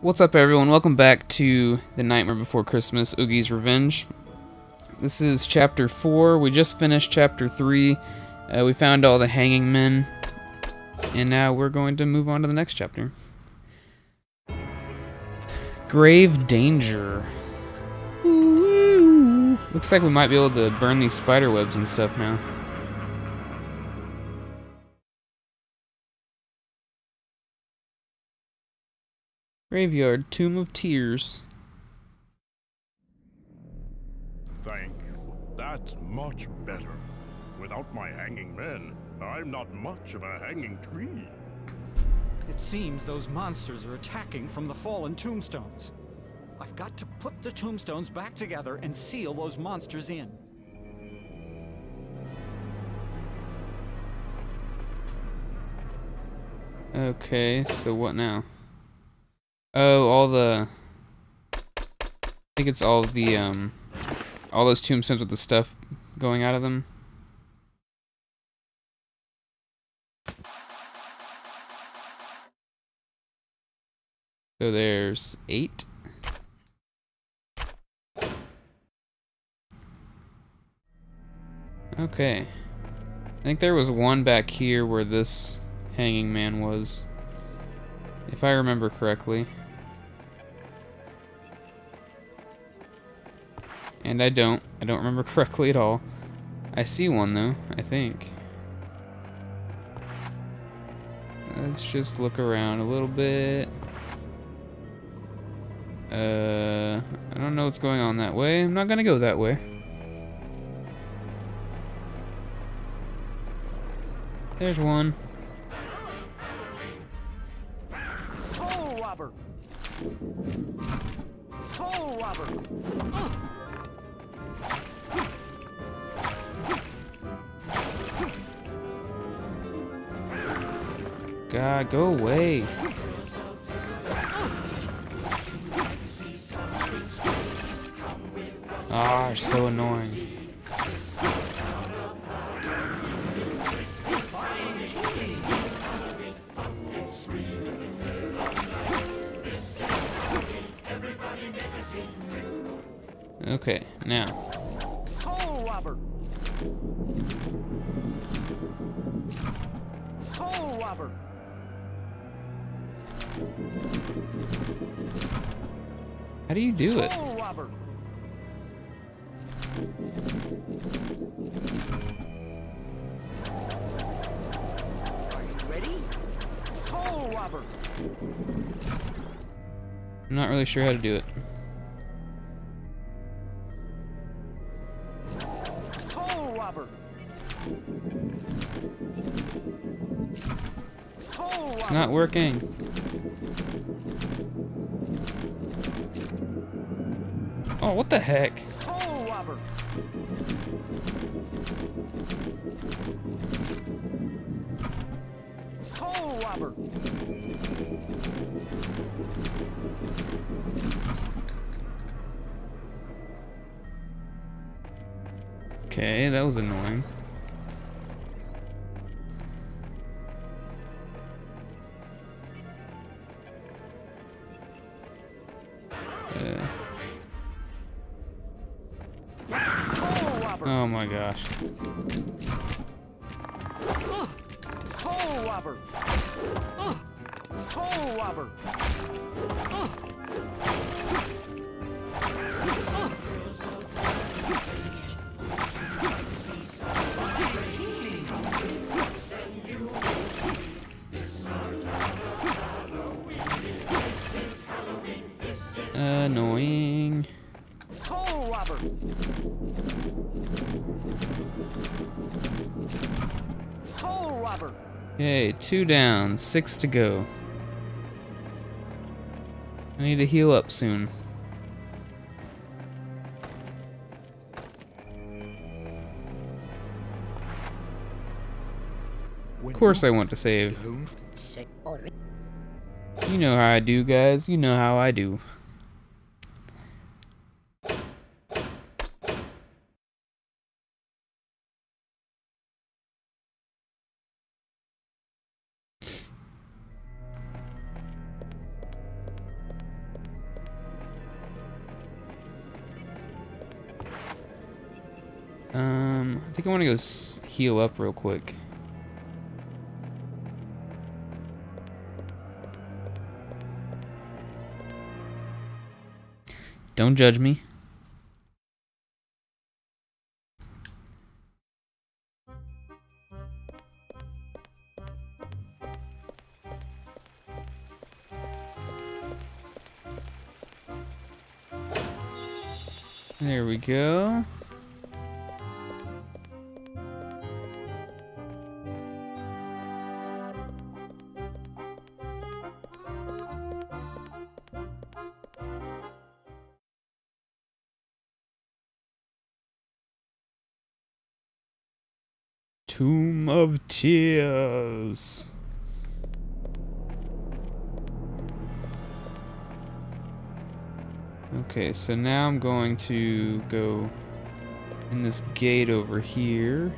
What's up, everyone? Welcome back to The Nightmare Before Christmas: Oogie's Revenge. This is Chapter 4. We just finished Chapter 3. We found all the hanging men. And now we're going to move on to the next chapter. Grave Danger. Ooh. Looks like we might be able to burn these spider webs and stuff now. Graveyard, Tomb of Tears. Thank you. That's much better. Without my hanging men, I'm not much of a hanging tree. It seems those monsters are attacking from the fallen tombstones. I've got to put the tombstones back together and seal those monsters in. Okay, so what now? Oh, all those tombstones with the stuff going out of them. So there's 8. Okay. I think there was one back here where this hanging man was, if I remember correctly. And I don't remember correctly at all. I see one though, I think. Let's just look around a little bit. I don't know what's going on that way. I'm not gonna go that way. There's one. Coal whopper. Coal whopper. God, go away. Ah, so annoying. Okay, now. Coal whopper. Coal whopper. How do you do it? I'm not really sure how to do it. Coal whopper. It's not working. Oh, what the heck? Coal whopper. Coal whopper. Okay, that was annoying. Oh my gosh. Coal whopper. Coal whopper. Annoying. Coal whopper. Coal whopper. Hey, 2 down, 6 to go. I need to heal up soon. Of course I want to save. You know how I do, guys. You know how I do. I think I want to go heal up real quick. Don't judge me. There we go. Tomb of Tears. Okay, so now I'm going to go in this gate over here.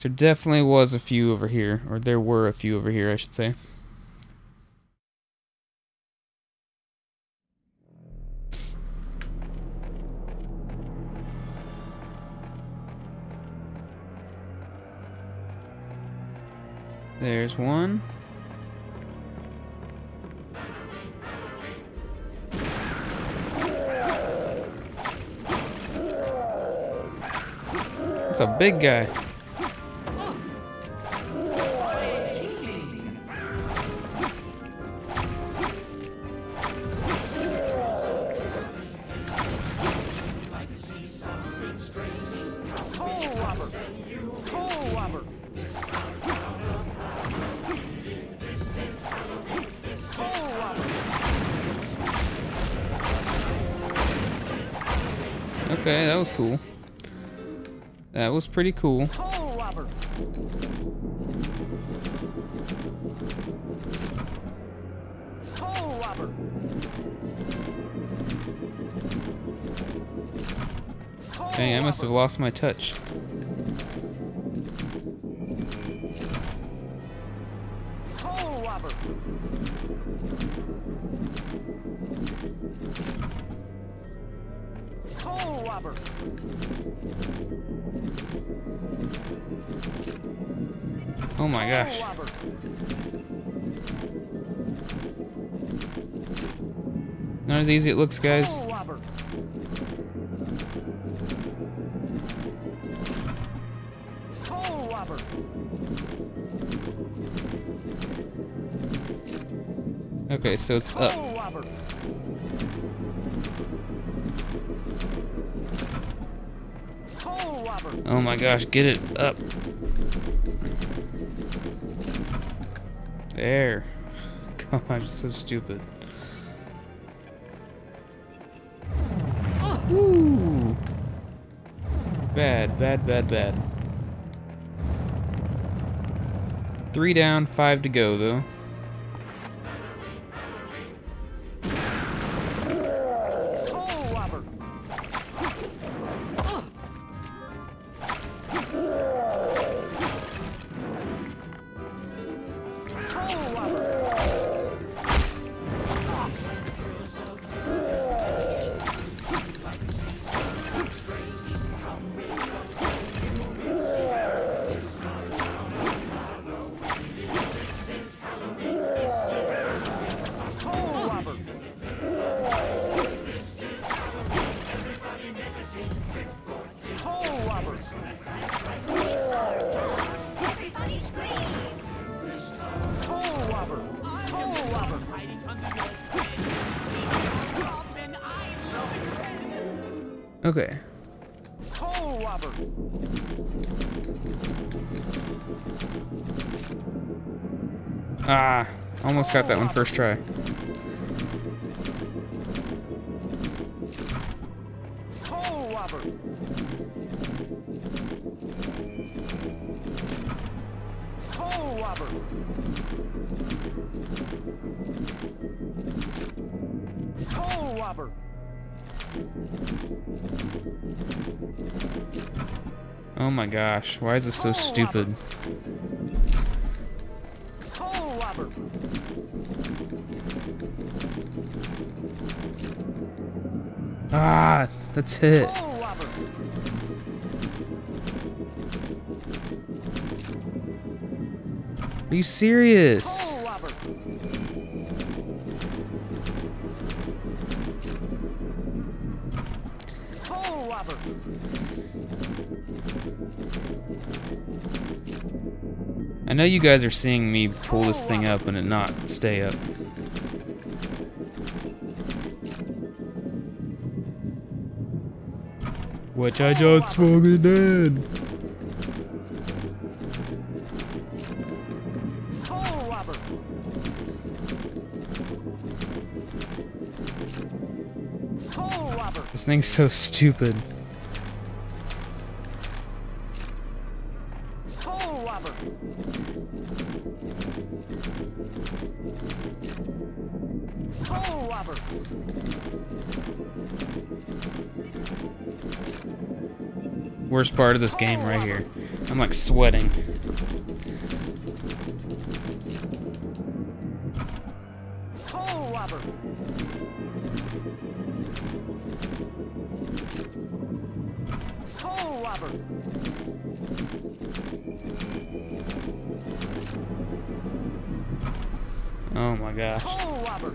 There definitely was a few over here, or there were a few over here, I should say. There's one. That's a big guy. Okay, that was cool. That was pretty cool. Coal whopper. Coal whopper. Dang, I must have lost my touch. Coal whopper. Coal whopper. Oh my gosh. Not as easy as it looks, guys. Okay, so it's up. Oh my gosh, get it up. There. God, it's so stupid. Ooh. Bad, bad, bad, bad. 3 down, 5 to go, though. Okay. Coal whopper. Ah, almost got that one first try. Coal whopper. Coal whopper. Coal whopper. Oh my gosh, why is this so stupid? Coal whopper. Ah, that's it. Coal whopper. Are you serious? Coal whopper. I know you guys are seeing me pull this thing up and it not stay up. Which I just fucking did. Coal whopper. Coal whopper. This thing's so stupid. Worst part of this game right here. I'm like sweating. Coal whopper. Coal whopper. Oh my gosh. Coal whopper.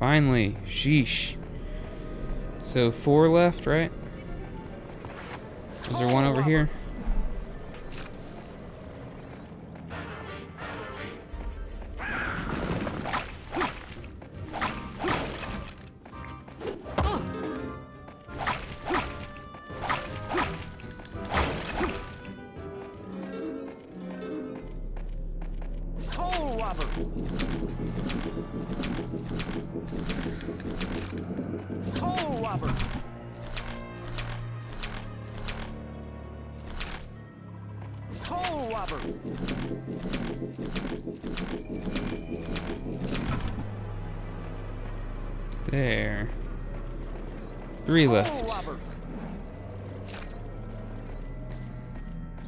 Finally, sheesh. So 4 left, right? Is there one over here? There. 3 left.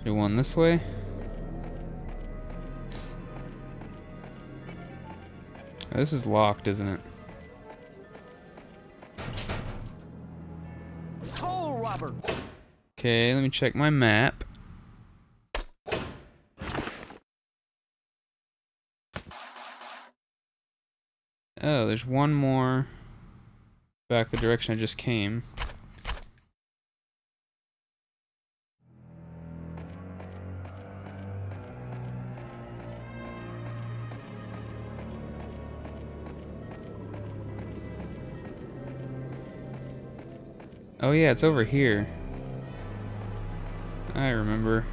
Do one this way. Oh, this is locked, isn't it? Coal whopper. Okay, let me check my map. Oh, there's one more back the direction I just came. Oh yeah, it's over here. I remember.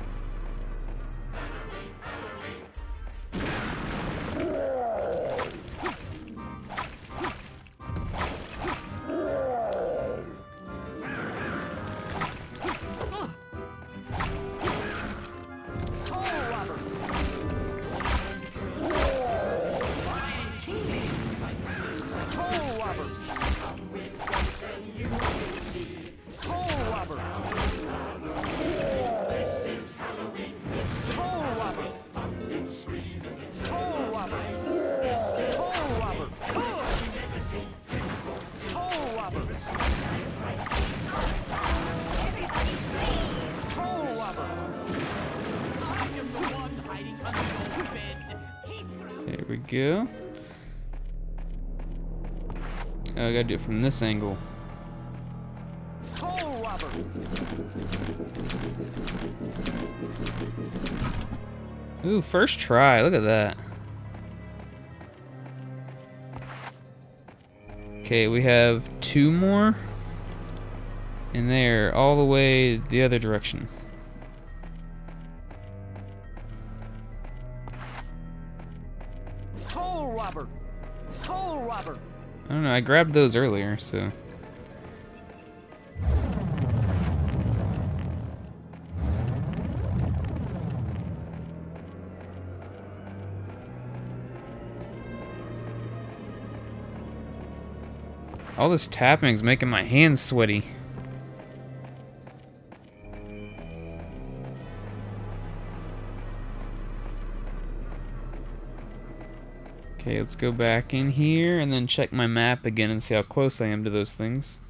There we go. Oh, I gotta do it from this angle. Coal whopper. Ooh, first try. Look at that. Okay, we have 2 more. And they're all the way the other direction. I don't know, I grabbed those earlier, so. All this tapping's making my hands sweaty. Okay, let's go back in here and then check my map again and see how close I am to those things.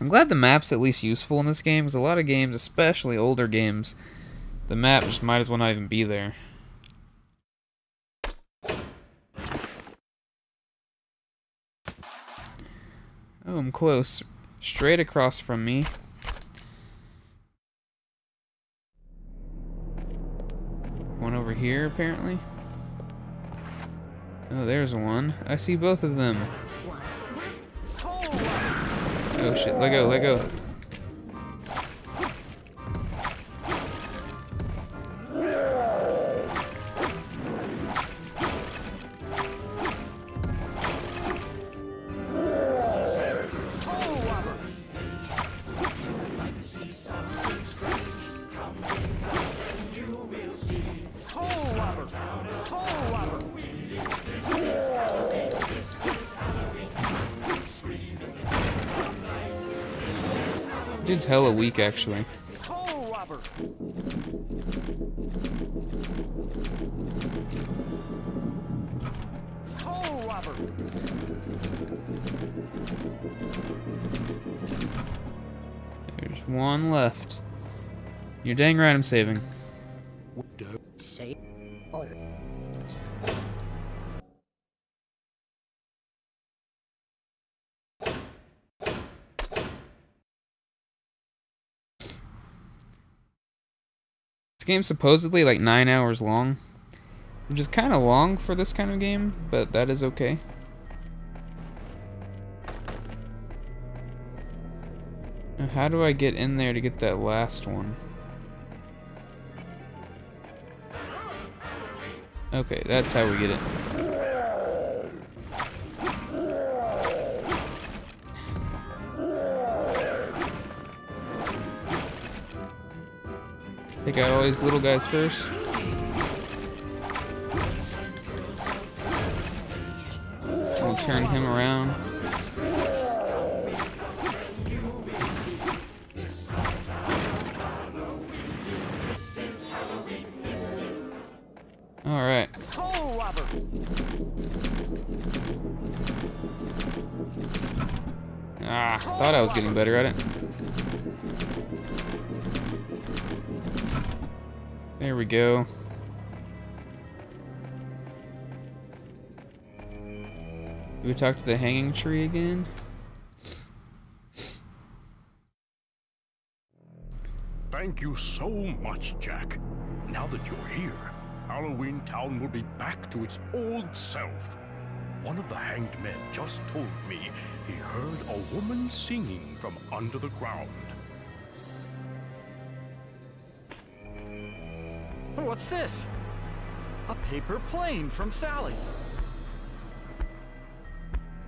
I'm glad the map's at least useful in this game, because a lot of games, especially older games, the map just might as well not even be there. Oh, I'm close. Straight across from me. One over here, apparently. Oh, there's one. I see both of them. Oh shit, let go, let go. Dude's hella weak, actually. Coal whopper. Coal whopper. There's one left. You're dang right I'm saving. Save. This game's supposedly like 9 hours long, which is kind of long for this kind of game, but that is okay. Now, how do I get in there to get that last one? Okay, that's how we get it. Take out all these little guys first. We'll turn him around. All right. Ah, thought I was getting better at it. There we go. Do we talk to the hanging tree again? Thank you so much, Jack. Now that you're here, Halloween Town will be back to its old self. One of the hanged men just told me he heard a woman singing from under the ground. What's this? A paper plane from Sally.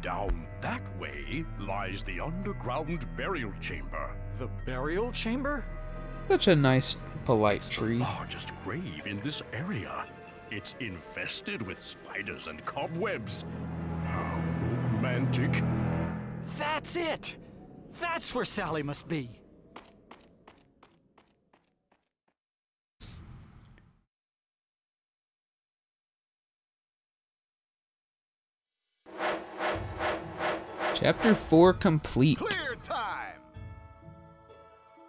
Down that way lies the underground burial chamber. The burial chamber? Such a nice, polite tree. It's the largest grave in this area. It's infested with spiders and cobwebs. How romantic. That's it! That's where Sally must be. Chapter 4 complete. Clear time.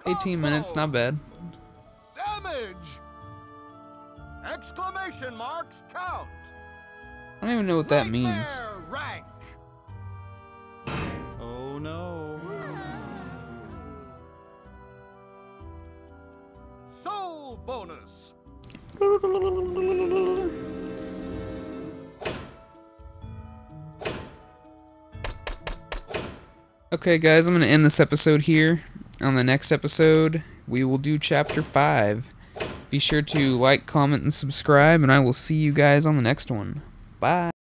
18 minutes, not bad. Damage! Exclamation marks count. I don't even know what that means. Rank. Oh no. Soul bonus. Okay guys, I'm going to end this episode here. On the next episode, we will do chapter 5. Be sure to like, comment, and subscribe, and I will see you guys on the next one. Bye.